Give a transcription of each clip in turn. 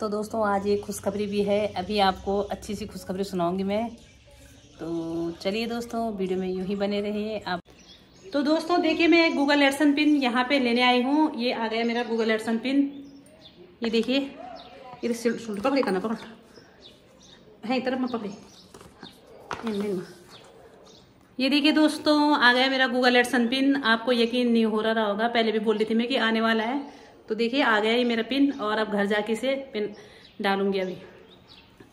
तो दोस्तों आज एक खुशखबरी भी है, अभी आपको अच्छी सी खुशखबरी सुनाऊंगी मैं। तो चलिए दोस्तों वीडियो में यूं ही बने रहिए आप। तो दोस्तों देखिए मैं गूगल एडसेंस पिन यहाँ पे लेने आई हूँ। ये आ गया मेरा गूगल एडसेंस पिन, ये देखिए, ये शूट पकड़े करना पकड़ है इस तरफ में पकड़े। ये देखिए दोस्तों आ गया मेरा गूगल एडसेंस पिन। आपको यकीन नहीं हो रहा होगा, पहले भी बोल रही थी मैं कि आने वाला है, तो देखिए आ गया ये मेरा पिन और अब घर जाके इसे पिन डालूंगी अभी।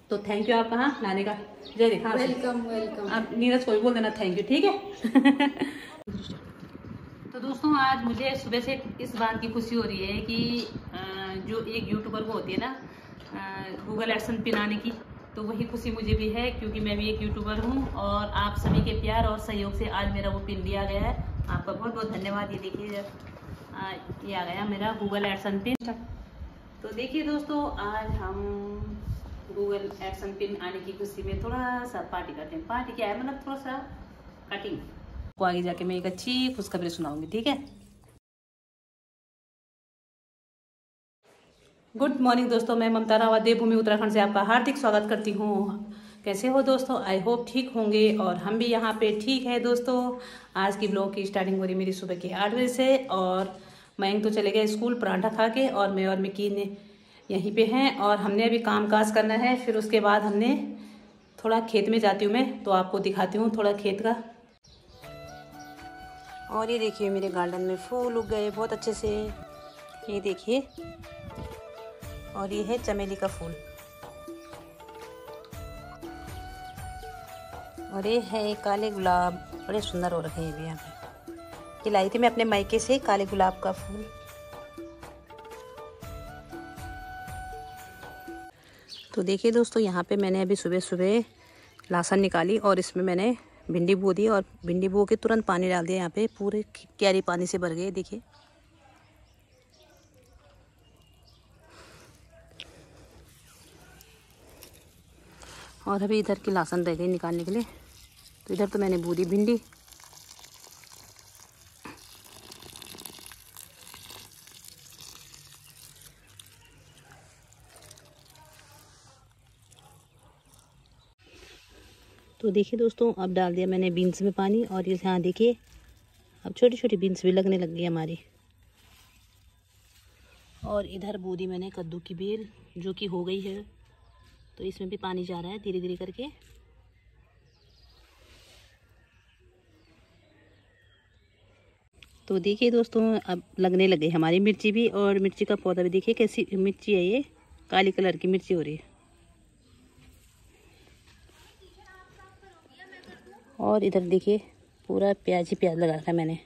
तो थैंक यू आप कहाँ लाने का, जय रेखा वेलकम वेलकम, आप नीरज को भी बोल देना थैंक यू, ठीक है। तो दोस्तों आज मुझे सुबह से इस बात की खुशी हो रही है कि जो एक यूट्यूबर को होती है ना गूगल एडसेंस पिन आने की, तो वही खुशी मुझे भी है क्योंकि मैं भी एक यूट्यूबर हूँ। और आप सभी के प्यार और सहयोग से आज मेरा वो पिन लिया गया है, आपका बहुत बहुत धन्यवाद। ये देखिए ये आ गया मेरा गूगल एडसेंस पिन। तो देखिए दोस्तों आज हम गूगल एडसेंस पिन आने की खुशी में थोड़ा सा पार्टी करते हैं। पार्टी क्या है, मतलब थोड़ा सा कटिंग। आपको आगे जाके मैं एक अच्छी खुशखबरी सुनाऊंगी, ठीक है। गुड मॉर्निंग दोस्तों, मैं ममता रावत देवभूमि उत्तराखण्ड से आपका हार्दिक स्वागत करती हूँ। कैसे हो दोस्तों, आई होप ठीक होंगे और हम भी यहाँ पे ठीक है दोस्तों। आज की ब्लॉग की स्टार्टिंग हो रही मेरी सुबह के 8 बजे से और मयंक तो चले गए स्कूल पराठा खा के और मैं और मिकी ने यहीं पे हैं और हमने अभी काम काज करना है। फिर उसके बाद हमने थोड़ा खेत में जाती हूँ मैं, तो आपको दिखाती हूँ थोड़ा खेत का। और ये देखिए मेरे गार्डन में फूल उग गए बहुत अच्छे से, ये देखिए। और ये है चमेली का फूल और ये है काले गुलाब, बड़े सुंदर हो रखे हैं। भी यहाँ पे ये लाई थी मैं अपने मायके से काले गुलाब का फूल। तो देखिए दोस्तों यहाँ पे मैंने अभी सुबह सुबह लहसुन निकाली और इसमें मैंने भिंडी बो दी और भिंडी बो के तुरंत पानी डाल दिया। यहाँ पे पूरे क्यारी पानी से भर गए, देखिए। और अभी इधर की लहसुन रह गई निकालने के लिए, तो इधर तो मैंने बो दी भिंडी। तो देखिए दोस्तों अब डाल दिया मैंने बीन्स में पानी और ये यहाँ देखिए अब छोटी छोटी बीन्स भी लगने लग गई हमारी। और इधर बो दी मैंने कद्दू की बेल जो कि हो गई है, तो इसमें भी पानी जा रहा है धीरे धीरे करके। तो देखिए दोस्तों अब लगने लगे हमारी मिर्ची भी और मिर्ची का पौधा भी, देखिए कैसी मिर्ची है, ये काली कलर की मिर्ची हो रही है। और इधर देखिए पूरा प्याज ही प्याज लगा रखा है मैंने।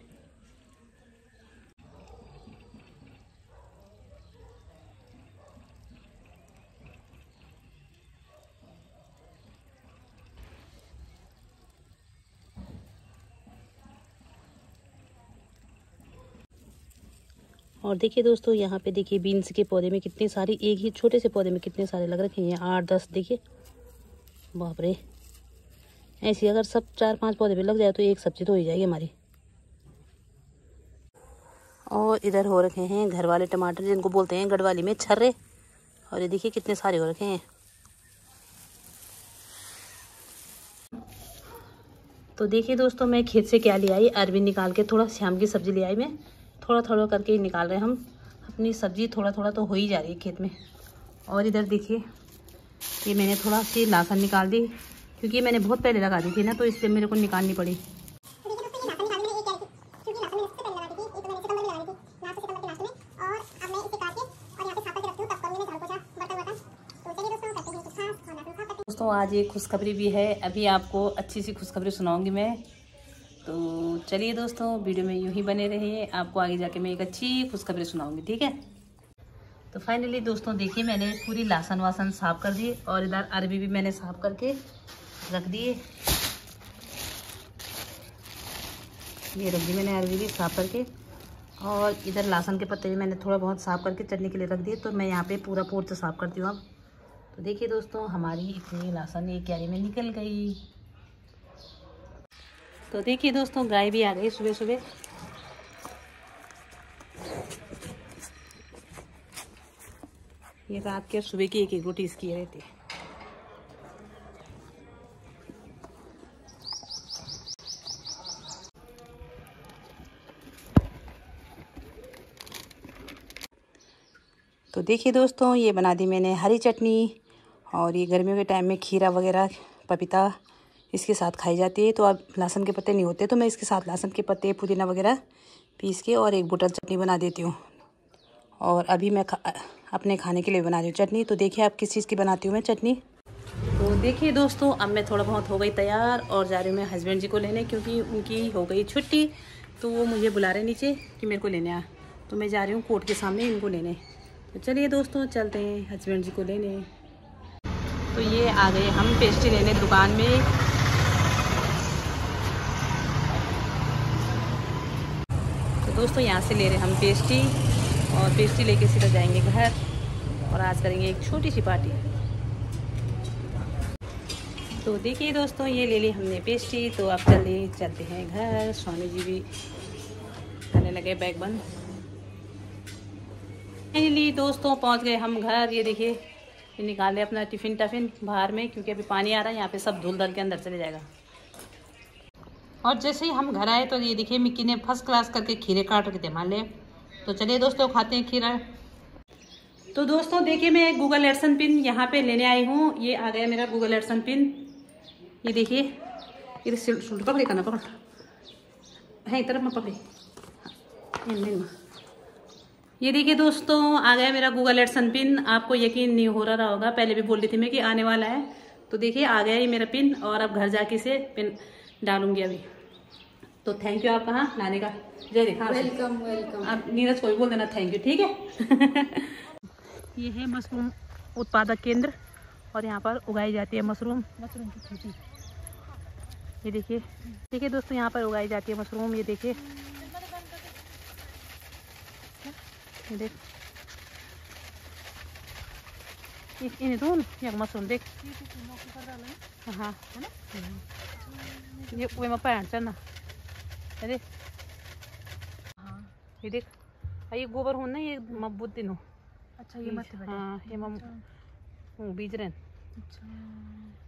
और देखिए दोस्तों यहाँ पे देखिए बीन्स के पौधे में कितने सारे, एक ही छोटे से पौधे में कितने सारे लग रखे हैं, 8-10 देखिए। बाप रे, ऐसी अगर सब 4-5 पौधे पे लग जाए तो एक सब्जी तो हो ही जाएगी हमारी। और इधर हो रखे हैं घर वाले टमाटर, जिनको बोलते हैं गढ़वाली में छर्रे, और ये देखिए कितने सारे हो रखे हैं। तो देखिए दोस्तों मैं खेत से क्या ले आई, अरबी निकाल के थोड़ा श्याम की सब्जी ले आई मैं। थोड़ा थोड़ा करके निकाल रहे हैं हम अपनी सब्जी, थोड़ा थोड़ा तो हो ही जा रही है खेत में। और इधर देखिए ये मैंने थोड़ा सी लहसुन निकाल दी क्योंकि मैंने बहुत पहले लगा दी थी ना, तो इससे मेरे को निकालनी पड़ी। दोस्तों आज एक खुशखबरी भी है, अभी आपको अच्छी सी खुशखबरी सुनाऊंगी मैं। तो चलिए दोस्तों वीडियो में यूं ही बने रहिए, आपको आगे जाके मैं एक अच्छी खुशखबरी सुनाऊंगी, ठीक है। तो फाइनली दोस्तों देखिए मैंने पूरी लहसुन वासन साफ कर दी और इधर अरबी भी मैंने साफ करके रख दिए। ये रख दी मैंने अरबी भी साफ करके और इधर लहसुन के पत्ते भी मैंने थोड़ा बहुत साफ करके चटनी के लिए रख दिए। तो मैं यहाँ पे पूरा पोर्च तो साफ करती हूँ अब। तो देखिए दोस्तों हमारी इतनी लहसुन ये क्यारी में निकल गई। तो देखिए दोस्तों गाय भी आ गई सुबह सुबह। ये रात के और सुबह की एक एक रोटी इसकी रहती है। तो देखिए दोस्तों, ये बना दी मैंने हरी चटनी और ये गर्मियों के टाइम में खीरा वगैरह पपीता इसके साथ खाई जाती है। तो अब लहसुन के पत्ते नहीं होते तो मैं इसके साथ लहसुन के पत्ते पुदीना वगैरह पीस के और एक बोतल चटनी बना देती हूँ। और अभी मैं अपने खाने के लिए बना रही हूँ चटनी। तो देखिए आप किस चीज़ की बनाती हूँ मैं चटनी। तो देखिए दोस्तों, अब मैं थोड़ा बहुत हो गई तैयार और जा रही हूँ मैं हस्बैंड जी को लेने, क्योंकि उनकी हो गई छुट्टी तो वो मुझे बुला रहे नीचे कि मेरे को लेने आ। तो मैं जा रही हूँ कोर्ट के सामने इनको लेने। तो चलिए दोस्तों चलते हैं हस्बैंड जी को लेने। तो ये आ गए हम पेस्ट्री लेने दुकान में। तो दोस्तों यहाँ से ले रहे हम पेस्ट्री और पेस्ट्री लेके सीधा जाएंगे घर और आज करेंगे एक छोटी सी पार्टी। तो देखिए दोस्तों, ये ले ली हमने पेस्ट्री। तो अब चलते हैं घर। स्वामी जी भी करने लगे बैग बंद। फाइनली दोस्तों पहुंच गए हम घर। ये देखिए निकाले अपना टिफ़िन टफिन बाहर में, क्योंकि अभी पानी आ रहा है यहाँ पे, सब धूल धल के अंदर चले जाएगा। और जैसे ही हम घर आए तो ये देखिए मिक्की ने फर्स्ट क्लास करके खीरे काट रखे थे हमारे। तो चलिए दोस्तों खाते हैं खीरा। तो दोस्तों देखिए मैं गूगल एडसेंस पिन यहाँ पे लेने आई हूँ। ये आ गया मेरा गूगल एडसेंस पिन। ये देखिए, ये पकड़े करना पकड़ है तरफ में पकड़े। ये देखिए दोस्तों आ गया मेरा गूगल एडसेंस पिन। आपको यकीन नहीं हो रहा होगा, पहले भी बोल रही थी मैं कि आने वाला है। तो देखिए आ गया ये मेरा पिन और अब घर जाके इसे पिन डालूंगी अभी। तो थैंक यू आप कहाँ लाने का जय रेखा। Welcome welcome. आप नीरज को भी बोल देना थैंक यू, ठीक है। ये है मशरूम उत्पादक केंद्र और यहाँ पर उगाई जाती है मशरूम की खेती। ये देखिए, ठीक है दोस्तों, यहाँ पर उगाई जाती है मशरूम। ये देखिए, देख इन धून या मशरूम देख। हाँ ये वे में पैंट चढ़ना अरे ये देख, ये गोबर हो ना, ये मबूत दिन हो। अच्छा ये मत बता। हां ये मम बीज रहे। अच्छा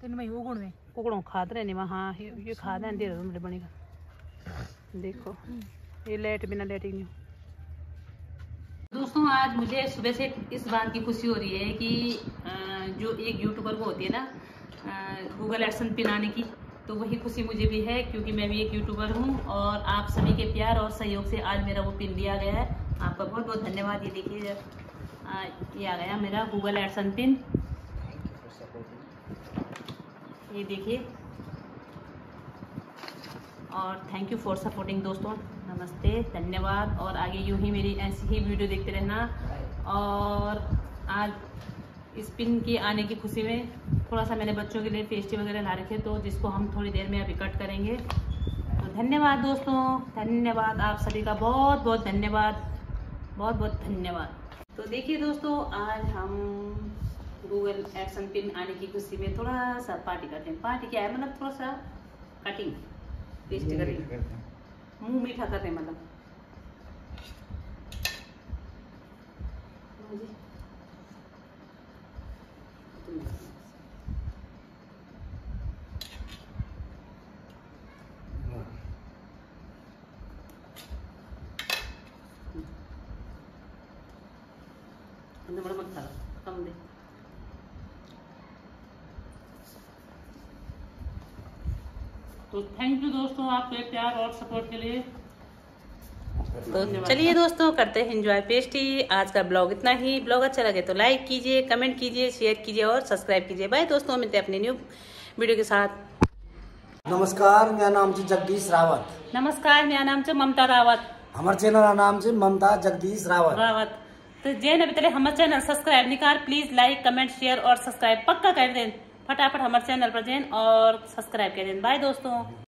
तेन में उगण में कुकड़ों खाद रहे ने। हां ये खाद है दे हमरे बनेगा। देखो ये लाइट बिना लाइटिंग नहीं। दोस्तों आज मुझे सुबह से इस बात की खुशी हो रही है कि जो एक यूट्यूबर को होती है ना गूगल एडसेंस पिन आने की, तो वही खुशी मुझे भी है, क्योंकि मैं भी एक यूट्यूबर हूँ। और आप सभी के प्यार और सहयोग से आज मेरा वो पिन लिया गया है। आपका बहुत बहुत धन्यवाद। ये देखिए ये आ गया मेरा गूगल एडसेंस पिन। ये देखिए और थैंक यू फॉर सपोर्टिंग दोस्तों। नमस्ते, धन्यवाद। और आगे यूं ही मेरी ऐसी ही वीडियो देखते रहना। और आज इस पिन के आने की खुशी में थोड़ा सा मैंने बच्चों के लिए पेस्ट्री वगैरह ला रखे, तो जिसको हम थोड़ी देर में अभी कट करेंगे। तो धन्यवाद दोस्तों, धन्यवाद आप सभी का, बहुत बहुत धन्यवाद, बहुत बहुत धन्यवाद। तो देखिए दोस्तों आज हम गूगल एडसेंस पिन आने की खुशी में थोड़ा सा पार्टी करते हैं। पार्टी क्या है मतलब, थोड़ा सा कटिंग पेस्ट्री करेंगे, मुँह मीठा करते हैं मतलब। कम दे तो थैंक यू दोस्तों आपके प्यार और सपोर्ट के लिए। तो चलिए दोस्तों करते हैं एंजॉय पेस्ट्री। आज का ब्लॉग इतना ही। ब्लॉग अच्छा लगे तो लाइक कीजिए, कमेंट कीजिए, शेयर कीजिए और सब्सक्राइब कीजिए। बाय दोस्तों, मिलते हैं अपने न्यू वीडियो के साथ। नमस्कार, मेरा नाम है जगदीश रावत। नमस्कार, मेरा नाम है ममता रावत। हमारे चैनल का नाम है ममता जगदीश रावत। तो जैन अभी तक हमारे चैनल सब्सक्राइब नहीं कर, प्लीज लाइक कमेंट शेयर और सब्सक्राइब पक्का कर दें। फटाफट हमारे चैनल पर जैन और सब्सक्राइब कर दें। बाय दोस्तों।